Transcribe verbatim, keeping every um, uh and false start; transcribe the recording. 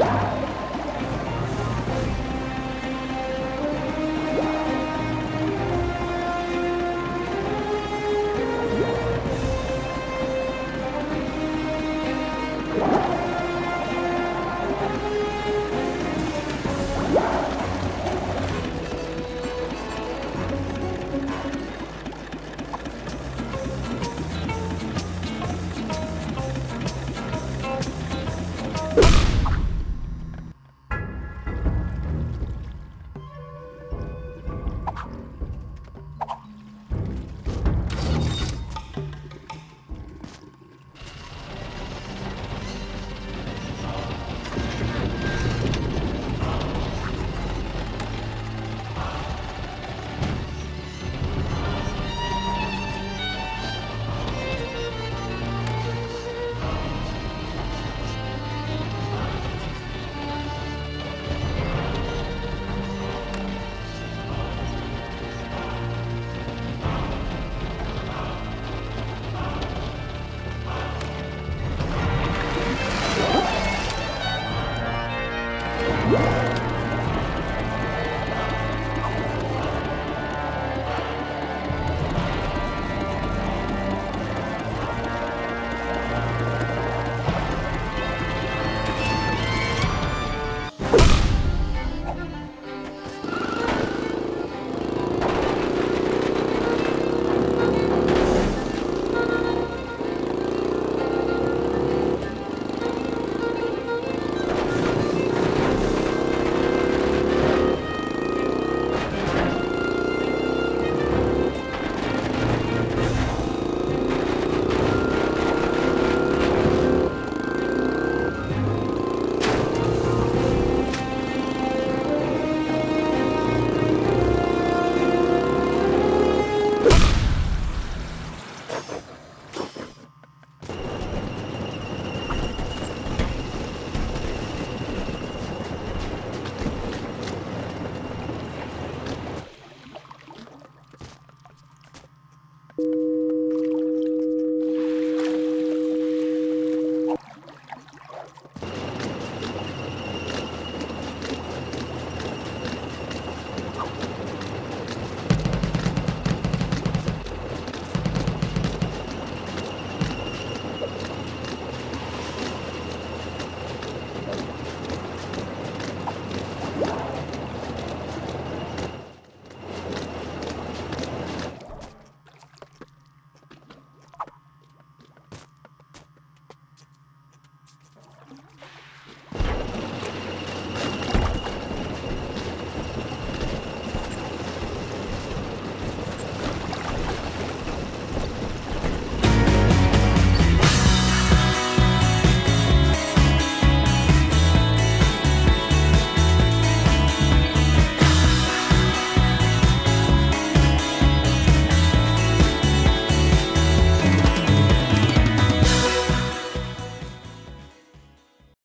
What?